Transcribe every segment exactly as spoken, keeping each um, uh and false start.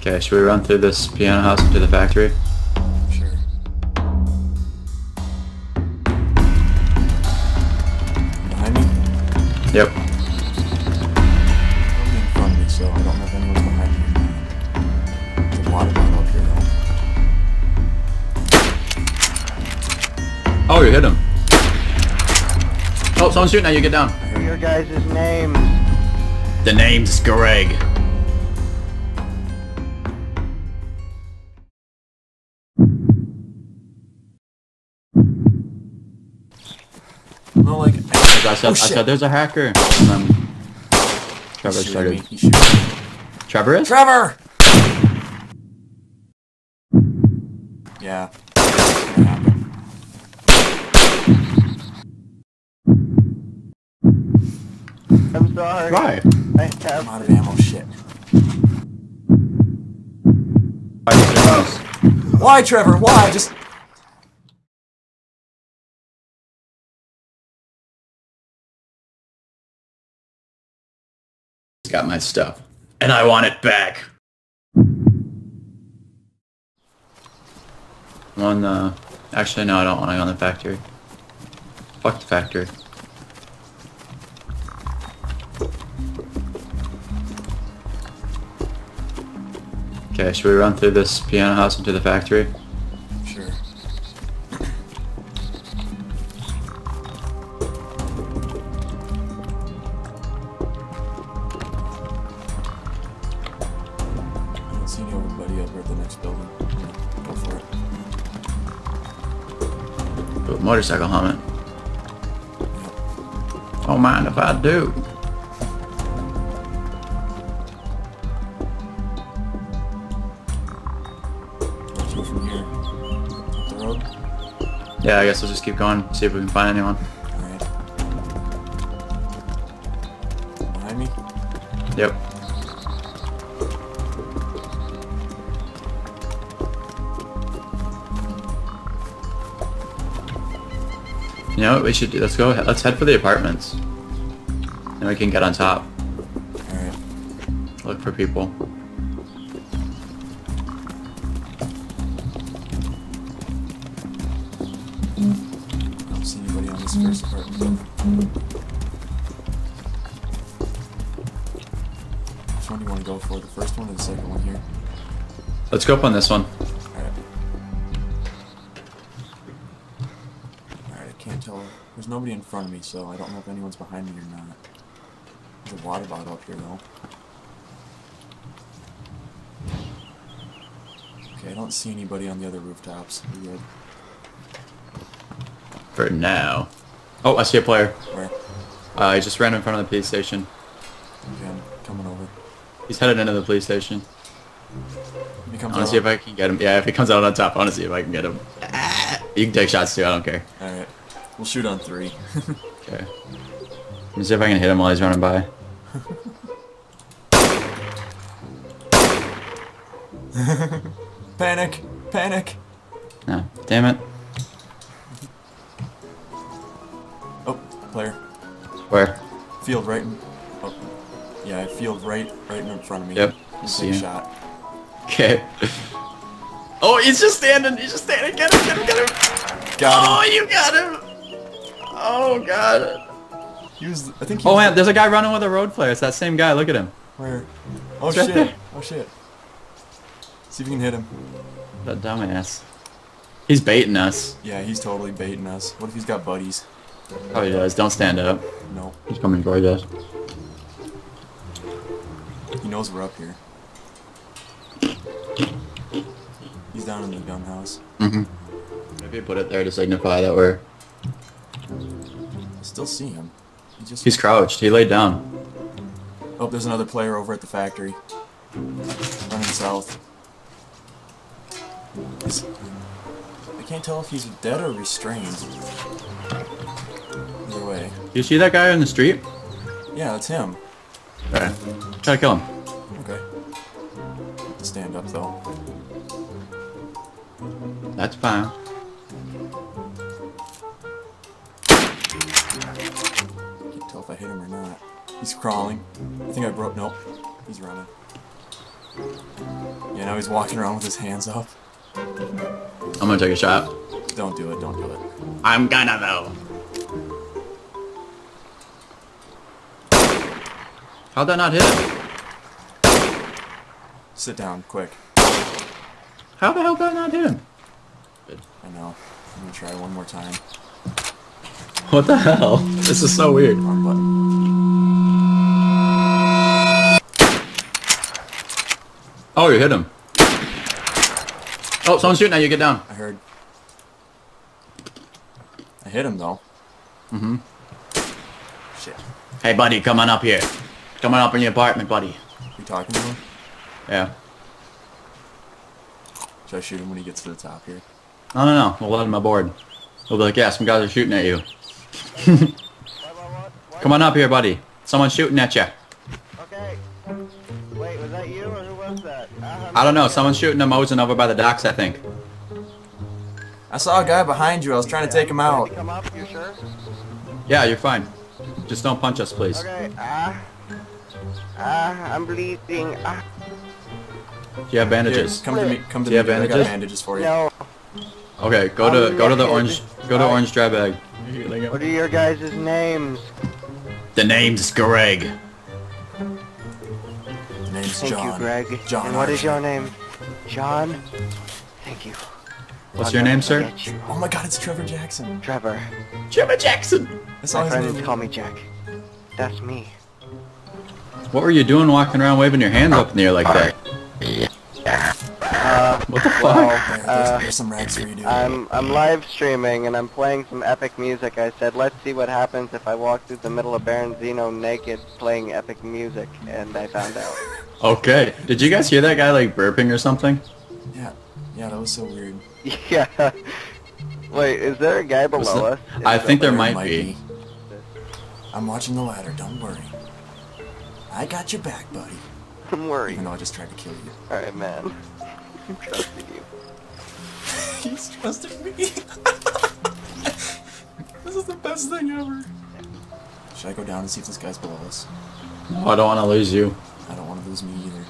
Okay, should we run through this piano house into the factory? Sure. Behind me? Yep. I'm in front of me, so I don't know if anyone's behind me. There's a water bottle up here, though. Oh, you hit him. Oh, someone's shooting at you, get down. Your guys' names. The name's Greg. Like, I, I, said, oh, I said there's a hacker. Um, Trevor started. Trevor is? Trevor! Yeah. I'm sorry. Why? I have I'm out of ammo. Shit. Why, Trevor? Why? Just. Got my stuff, and I want it back. I'm on the... Actually, no, I don't want to go on the factory. Fuck the factory. Okay, should we run through this piano house into the factory? Sure. Motorcycle helmet. Don't mind if I do. Let's go from here. Up the road? Yeah, I guess we'll just keep going, see if we can find anyone. Alright. Behind me? Yep. You know what we should do? Let's go. Let's head for the apartments. Then we can get on top. Alright. Look for people. I don't see anybody on this first apartment. Which one do you want to go for? The first one or the second one here? Let's go up on this one. There's nobody in front of me, so I don't know if anyone's behind me or not. There's a water bottle up here, though. Okay, I don't see anybody on the other rooftops. We're good. For now. Oh, I see a player. Where? Uh, he just ran in front of the police station. Okay, I'm coming over. He's headed into the police station. He comes I want to see if I can get him. Yeah, if he comes out on top, I want to see if I can get him. Ah! You can take shots, too. I don't care. All right. We'll shoot on three. Okay. Let me see if I can hit him while he's running by. Panic! Panic! No. Damn it. Oh, player. Where? Field right in... Oh. Yeah, field right right in front of me. Yep. See him. Shot. Okay. Oh, he's just standing! He's just standing! Get him! Get him! Get him! Got him. Oh, you got him! Oh god! He was. I think. He oh was man, there's a guy running with a road flare. It's that same guy. Look at him. Where? Oh it's shit! Right oh shit! See if you can hit him. That dumbass. He's baiting us. Yeah, he's totally baiting us. What if he's got buddies? Oh, he does. Don't stand up. No. He's coming for us. He knows we're up here. He's down in the gun house. Mhm. Maybe I put it there to signify that we're. I still see him. He just He's crouched. He laid down. Oh, there's another player over at the factory. Running south. He's, I can't tell if he's dead or restrained. Either way. You see that guy on the street? Yeah, that's him. Alright. Try to kill him. Okay. Have to stand up, though. That's fine. I hit him or not. He's crawling. I think I broke. Nope. He's running. You know, he's walking around with his hands up. I'm gonna take a shot. Don't do it, don't do it. I'm gonna though. How'd that not hit him? Sit down, quick. How the hell did that not hit him? I know. I'm gonna try one more time. What the hell? This is so weird. Wrong button. Oh, you hit him. Oh, someone's shooting at you. Get down. I heard. I hit him, though. Mm-hmm. Shit. Hey, buddy, come on up here. Come on up in your apartment, buddy. You talking to him? Yeah. Should I shoot him when he gets to the top here? No, no, no. We'll let him aboard. We'll be like, yeah, some guys are shooting at you. Come on up here, buddy. Someone's shooting at you. Okay. Wait, was that you or who was that? Uh, I don't know. Someone's shooting a Mosin over by the docks, I think. I saw a guy behind you. I was trying to take him out. Come up. You sure? Yeah, you're fine. Just don't punch us, please. Okay. Ah. Uh, ah. Uh, I'm bleeding. Uh. Do you have bandages? Here, come to me. Come to me. Do you have bandages? I got bandages for you. No. Okay, go to go to the orange go to orange dry bag. What are your guys' names? The name's Greg. The name's John. Thank you, Greg. John. And what is your name? John. Thank you. What's your name, sir? Oh my God, it's Trevor Jackson. Trevor. Trevor Jackson. That's all his name. My friends call me Jack. That's me. What were you doing, walking around, waving your hands up in the air like that? Yeah. Uh, what the fuck? Well, uh, there's some rags for you, dude. I'm, I'm live streaming and I'm playing some epic music. I said, let's see what happens if I walk through the middle of Berezino naked playing epic music, and I found out. Okay. Did you guys hear that guy like burping or something? Yeah. Yeah, that was so weird. Yeah. Wait, is there a guy below us? Is I think there, there might, might be. be. I'm watching the ladder, don't worry. I got your back, buddy. Don't worry. Even though I just tried to kill you. Alright, man. I'm trusting you. He's trusting me. This is the best thing ever. Should I go down and see if this guy's below us? No, I don't want to lose you. I don't want to lose me either.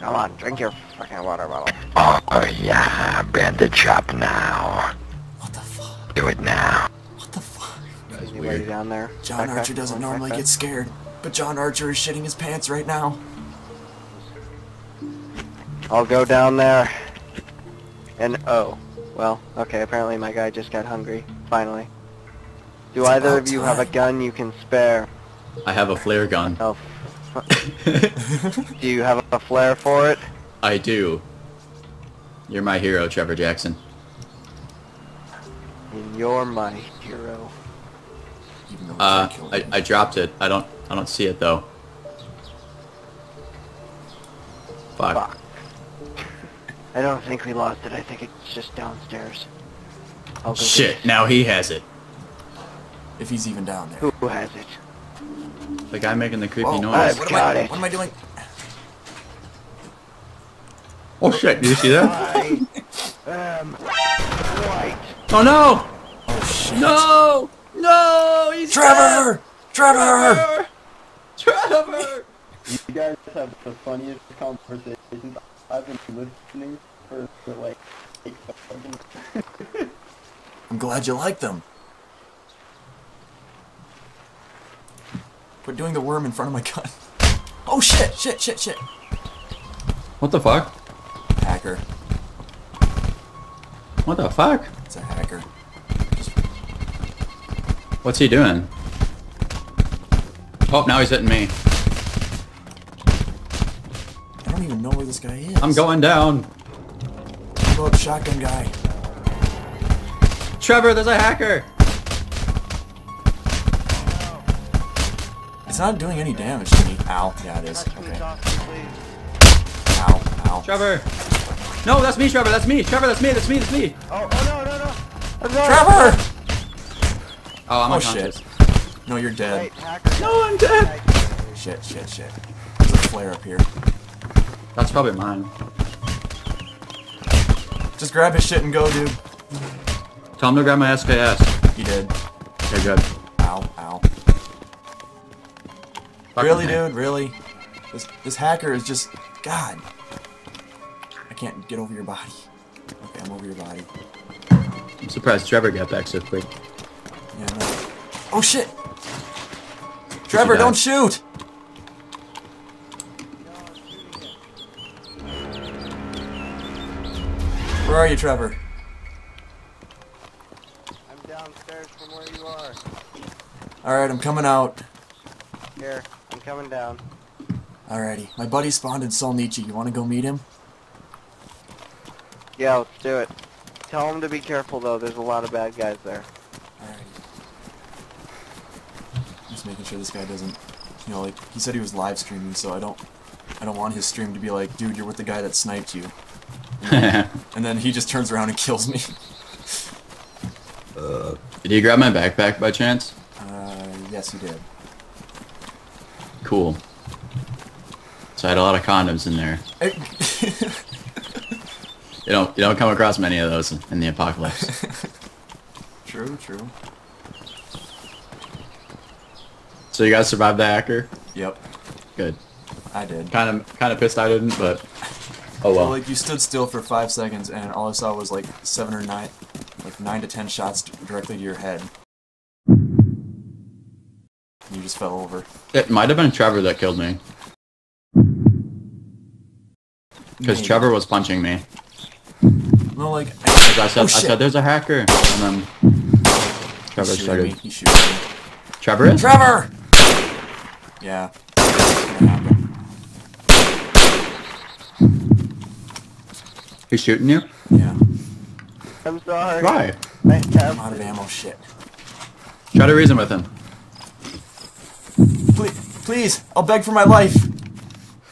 Come on, drink your fucking water bottle. Oh yeah, bandage up now. What the fuck? Do it now. What the fuck? That's anybody weird. Down there? John Archer doesn't normally get scared, but John Archer is shitting his pants right now. I'll go down there. And oh, well, okay, apparently my guy just got hungry, finally. Do it's either of you time. Have a gun you can spare? I have a flare gun. Oh. Do you have a flare for it? I do. You're my hero, Trevor Jackson. And you're my hero. Uh, I, I dropped it. I don't I don't see it though. Fuck. Fuck. I don't think we lost it. I think it's just downstairs. I'll go Shit! Get it. Now he has it. If he's even down there. Who has it? The guy making the creepy oh, noise. I've what, got am I, it. What am I doing? Oh shit, did you see that? I am white. Oh no! Oh shit. No! No! He's Trevor! Dead! Trevor! Trevor! Trevor! You guys have the funniest conversations. I've been listening for, for like eight seconds. I'm glad you like them. We're doing the worm in front of my gun. Oh shit, shit, shit, shit. What the fuck? Hacker. What the fuck? It's a hacker. What's he doing? Oh, now he's hitting me. I don't even know where this guy is. I'm going down. Blow up shotgun guy. Trevor, there's a hacker! It's not doing any damage to me. Ow. Yeah, it is. Okay. Ow. Ow. Trevor! No, that's me, Trevor! That's me! Trevor, that's me! That's me! That's me! Oh, oh no, no, no! I'm Trevor! Oh, I'm oh, unconscious. Shit. No, you're dead. Wait, no, I'm dead! Shit, shit, shit. There's a flare up here. That's probably mine. Just grab his shit and go, dude. Tell him to grab my S K S. He did. Okay, good. Ow, ow. Really, dude? Really? This this hacker is just... God! I can't get over your body. Okay, I'm over your body. I'm surprised Trevor got back so quick. Yeah, I know. Oh shit! Trevor, don't shoot! Where are you, Trevor? I'm downstairs from where you are. Alright, I'm coming out. Here, I'm coming down. Alrighty. My buddy spawned in Solnichi. You wanna go meet him? Yeah, let's do it. Tell him to be careful though, there's a lot of bad guys there. Alrighty. Just making sure this guy doesn't, you know, like he said he was live streaming, so I don't I don't want his stream to be like, dude, you're with the guy that sniped you. And then he just turns around and kills me. uh, did he grab my backpack by chance? Uh, yes, he did. Cool. So I had a lot of condoms in there. you don't you don't come across many of those in the apocalypse. True, true. So you guys survived the hacker? Yep. Good. I did. Kind of kind of pissed I didn't, but. Oh well. So, like you stood still for five seconds, and all I saw was like seven or nine, like nine to ten shots directly to your head. You just fell over. It might have been Trevor that killed me, because Trevor was punching me. No, like I, I said, oh, I said there's a hacker, and then Trevor he started. Me. He shooted me. Trevor is? Trevor. Yeah. yeah. He's shooting you? Yeah. I'm sorry. Why? I'm out of ammo, shit. Try to reason with him. Please, please, I'll beg for my life.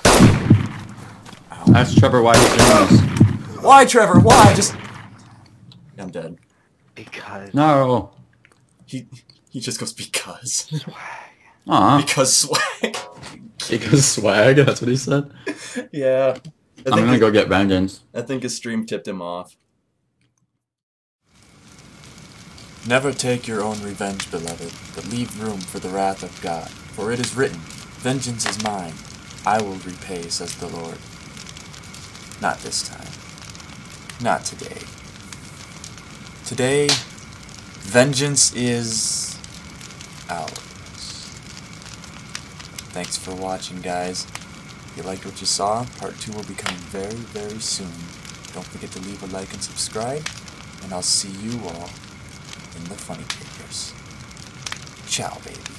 Ow. Ask Trevor why he's doing this. Why, Trevor? Why? Just... I'm dead. Because. No. He he just goes, because. Swag. Aw. Because swag. Because swag? That's what he said? Yeah. I I'm gonna his, go get vengeance. I think his stream tipped him off. Never take your own revenge, beloved, but leave room for the wrath of God. For it is written, vengeance is mine, I will repay, says the Lord. Not this time. Not today. Today, vengeance is ours. Thanks for watching, guys. If you liked what you saw, part two will be coming very, very soon. Don't forget to leave a like and subscribe, and I'll see you all in the funny papers. Ciao, baby.